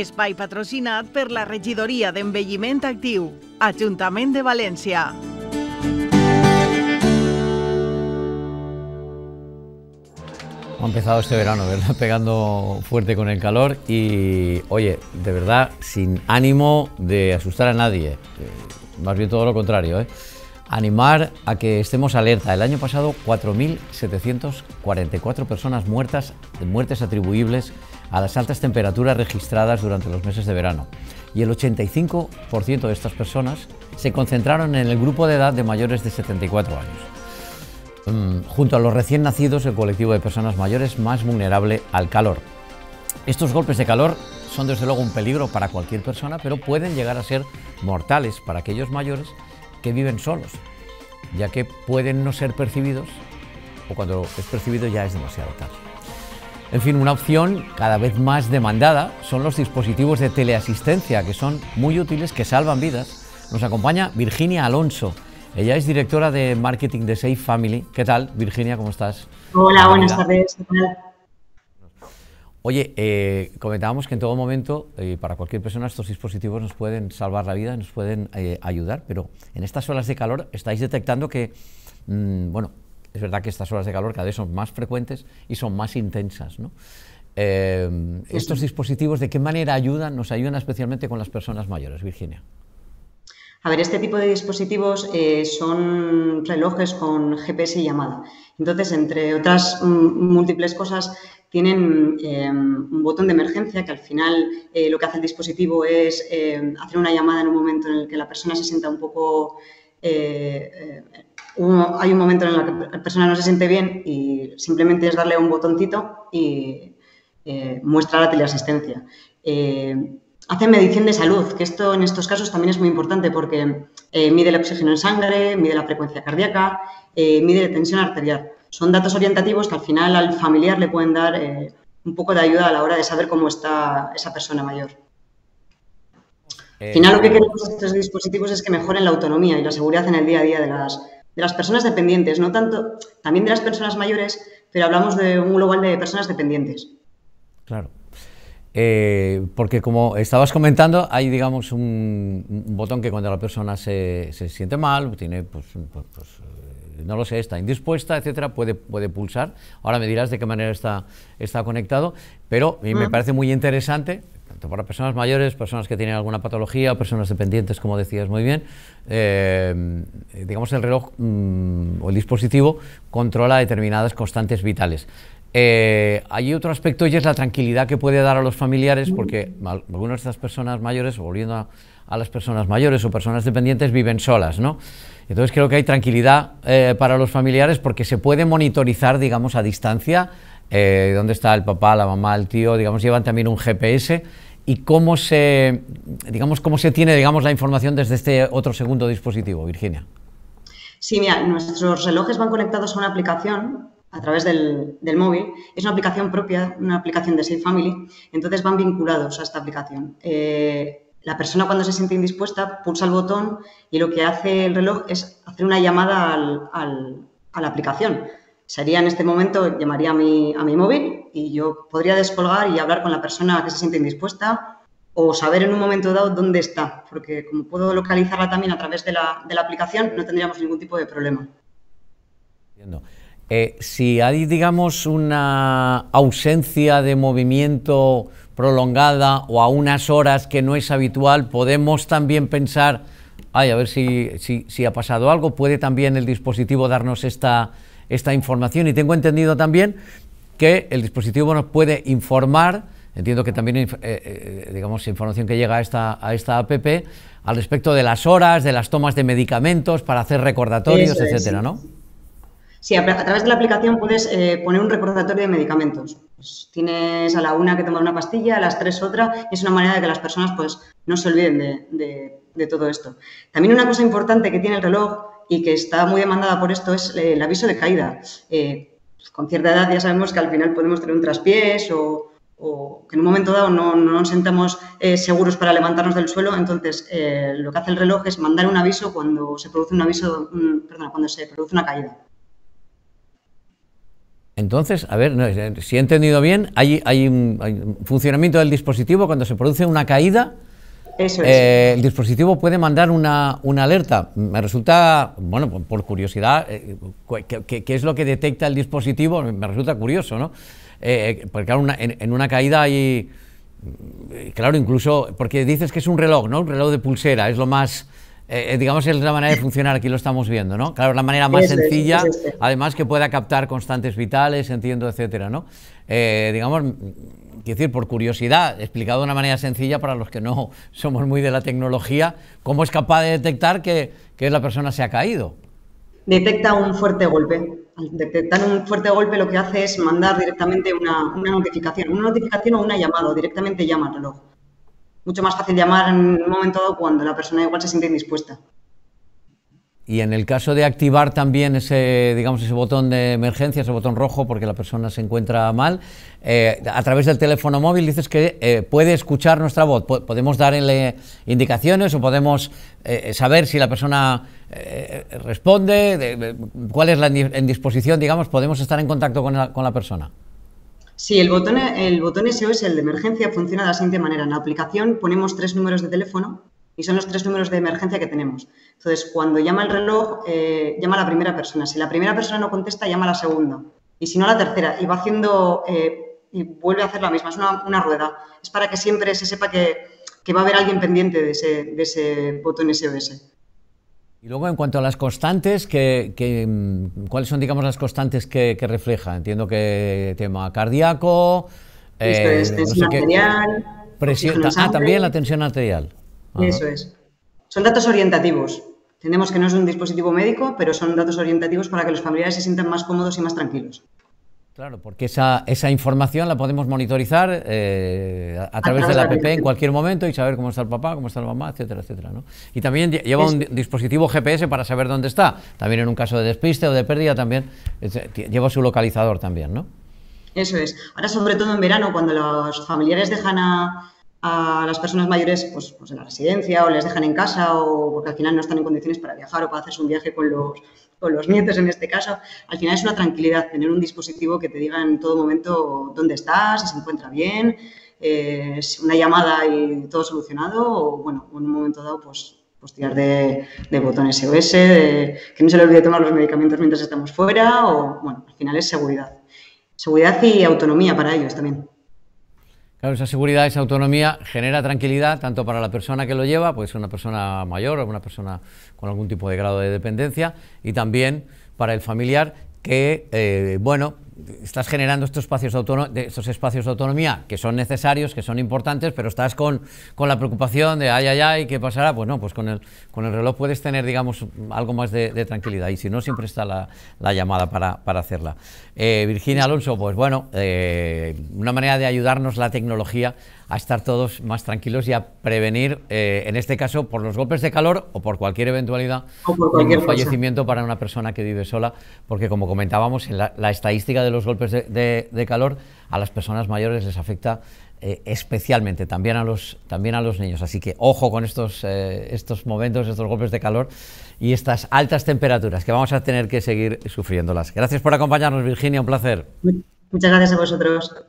Espai patrocinat per la Regidoria d'Envelliment Actiu, Ajuntament de València. Ha empezado este verano, ¿verdad? Pegando fuerte con el calor y, oye, de verdad, sin ánimo de asustar a nadie, más bien todo lo contrario, ¿eh? Animar a que estemos alerta. El año pasado, 4.744 personas muertas, muertes atribuibles a las altas temperaturas registradas durante los meses de verano. Y el 85% de estas personas se concentraron en el grupo de edad de mayores de 74 años. Junto a los recién nacidos, el colectivo de personas mayores más vulnerable al calor. Estos golpes de calor son desde luego un peligro para cualquier persona, pero pueden llegar a ser mortales para aquellos mayores que viven solos, ya que pueden no ser percibidos, o cuando es percibido ya es demasiado tarde. En fin, una opción cada vez más demandada son los dispositivos de teleasistencia, que son muy útiles, que salvan vidas. Nos acompaña Virginia Alonso. Ella es directora de marketing de Safe Family. ¿Qué tal, Virginia? ¿Cómo estás? Hola, buenas tardes. Oye, comentábamos que en todo momento, para cualquier persona, estos dispositivos nos pueden salvar la vida, nos pueden ayudar, pero en estas olas de calor estáis detectando que, bueno, es verdad que estas olas de calor cada vez son más frecuentes y son más intensas, ¿no? ¿Estos dispositivos de qué manera ayudan? Nos ayudan especialmente con las personas mayores, Virginia. A ver, este tipo de dispositivos son relojes con GPS y llamada. Entonces, entre otras múltiples cosas, tienen un botón de emergencia que al final lo que hace el dispositivo es hacer una llamada en un momento en el que la persona se sienta un poco... hay un momento en el que la persona no se siente bien y simplemente es darle un botoncito y muestra la teleasistencia. Hacen medición de salud, que esto en estos casos también es muy importante porque mide el oxígeno en sangre, mide la frecuencia cardíaca, mide la tensión arterial. Son datos orientativos que al final al familiar le pueden dar un poco de ayuda a la hora de saber cómo está esa persona mayor. Al final lo que queremos estos dispositivos es que mejoren la autonomía y la seguridad en el día a día de las personas dependientes, no tanto, también de las personas mayores, pero hablamos de un global de personas dependientes. Claro. Porque como estabas comentando, hay, digamos, un botón que cuando la persona se siente mal, tiene, no lo sé, está indispuesta, etcétera, puede pulsar. Ahora me dirás de qué manera está conectado, pero me parece muy interesante, tanto para personas mayores, personas que tienen alguna patología, personas dependientes, como decías muy bien, digamos, el reloj o el dispositivo controla determinadas constantes vitales. Hay otro aspecto y es la tranquilidad que puede dar a los familiares, porque algunas de estas personas mayores, volviendo a las personas mayores o personas dependientes, viven solas, ¿no? Entonces creo que hay tranquilidad para los familiares porque se puede monitorizar, digamos, a distancia dónde está el papá, la mamá, el tío, digamos, llevan también un GPS y cómo se tiene, digamos, la información desde este otro segundo dispositivo, Virginia. Sí, mira, nuestros relojes van conectados a una aplicación a través del móvil. Es una aplicación propia, una aplicación de Safe Family, entonces van vinculados a esta aplicación. La persona cuando se siente indispuesta pulsa el botón y lo que hace el reloj es hacer una llamada a la aplicación. Sería en este momento, llamaría a mi móvil y yo podría descolgar y hablar con la persona que se siente indispuesta o saber en un momento dado dónde está, porque como puedo localizarla también a través de la aplicación, no tendríamos ningún tipo de problema. Entiendo. Si hay, digamos, una ausencia de movimiento prolongada o a unas horas que no es habitual, podemos también pensar, ay, a ver si ha pasado algo, puede también el dispositivo darnos esta información. Y tengo entendido también que el dispositivo nos puede informar, entiendo que también, digamos, información que llega a esta app, al respecto de las horas, de las tomas de medicamentos para hacer recordatorios, eso, etcétera, ¿no? Sí, a través de la aplicación puedes poner un recordatorio de medicamentos. Pues tienes a la 1 que tomar una pastilla, a las 3 otra, y es una manera de que las personas pues, no se olviden de todo esto. También una cosa importante que tiene el reloj y que está muy demandada por esto es el aviso de caída. Pues con cierta edad ya sabemos que al final podemos tener un traspiés o que en un momento dado no nos sentamos seguros para levantarnos del suelo, entonces lo que hace el reloj es mandar un aviso cuando se produce una caída. Entonces, a ver, no, si he entendido bien, hay un funcionamiento del dispositivo cuando se produce una caída. Eso es. El dispositivo puede mandar una alerta. Me resulta, bueno, por curiosidad, ¿qué es lo que detecta el dispositivo? Me resulta curioso, ¿no? Porque claro, en una caída hay, claro, incluso, porque dices que es un reloj, ¿no? Un reloj de pulsera, es lo más... digamos, es la manera de funcionar, aquí lo estamos viendo, ¿no? Claro, es la manera más sencilla, además que pueda captar constantes vitales, entiendo, etcétera, ¿no? Digamos, quiero decir, por curiosidad, explicado de una manera sencilla para los que no somos muy de la tecnología, ¿cómo es capaz de detectar que la persona se ha caído? Detecta un fuerte golpe. Al detectar un fuerte golpe, lo que hace es mandar directamente una notificación o una llamada, o directamente llama al reloj. Mucho más fácil llamar en un momento dado cuando la persona igual se siente indispuesta. Y en el caso de activar también ese, digamos, ese botón de emergencia, ese botón rojo, porque la persona se encuentra mal, a través del teléfono móvil dices que puede escuchar nuestra voz. Podemos darle indicaciones o podemos saber si la persona responde, cuál es la indisposición, digamos, podemos estar en contacto con la persona. Sí, el botón SOS, el de emergencia, funciona de la siguiente manera. En la aplicación ponemos 3 números de teléfono y son los 3 números de emergencia que tenemos. Entonces, cuando llama el reloj, llama a la primera persona. Si la primera persona no contesta, llama a la segunda. Y si no, a la tercera. Y va haciendo, y vuelve a hacer la misma. Es una rueda. Es para que siempre se sepa que va a haber alguien pendiente de ese botón SOS. Y luego, en cuanto a las constantes, ¿cuáles son, digamos, las constantes que refleja? Entiendo que tema cardíaco, tensión arterial, presión, también la tensión arterial. Ajá. Eso es. Son datos orientativos. Entendemos que no es un dispositivo médico, pero son datos orientativos para que los familiares se sientan más cómodos y más tranquilos. Claro, porque esa información la podemos monitorizar a través de la app en cualquier momento y saber cómo está el papá, cómo está la mamá, etcétera, etcétera, ¿no? Y también lleva un dispositivo GPS para saber dónde está. También en un caso de despiste o de pérdida también lleva su localizador también, ¿no? Eso es. Ahora, sobre todo en verano, cuando los familiares dejan a las personas mayores pues en la residencia o les dejan en casa o porque al final no están en condiciones para viajar o para hacerse un viaje con los nietos en este caso, al final es una tranquilidad tener un dispositivo que te diga en todo momento dónde está, si se encuentra bien, una llamada y todo solucionado o, bueno, en un momento dado, pues tirar de botón SOS, que no se le olvide tomar los medicamentos mientras estamos fuera o, bueno, al final es seguridad. Seguridad y autonomía para ellos también. Claro, esa seguridad, esa autonomía genera tranquilidad tanto para la persona que lo lleva, pues una persona mayor o una persona con algún tipo de grado de dependencia, y también para el familiar que, bueno, estás generando estos espacios de autonomía que son necesarios, que son importantes, pero estás con la preocupación de ay, ¿qué pasará? Pues no, pues con el reloj puedes tener, digamos, algo más de tranquilidad, y si no, siempre está la llamada para hacerla. Virginia Alonso, pues bueno, una manera de ayudarnos la tecnología a estar todos más tranquilos y a prevenir, en este caso, por los golpes de calor o por cualquier eventualidad, o por cualquier fallecimiento para una persona que vive sola, porque como comentábamos, en la estadística de los golpes de calor a las personas mayores les afecta especialmente, también a los niños. Así que ojo con estos momentos, estos golpes de calor y estas altas temperaturas que vamos a tener que seguir sufriéndolas. Gracias por acompañarnos, Virginia, un placer. Muchas gracias a vosotros.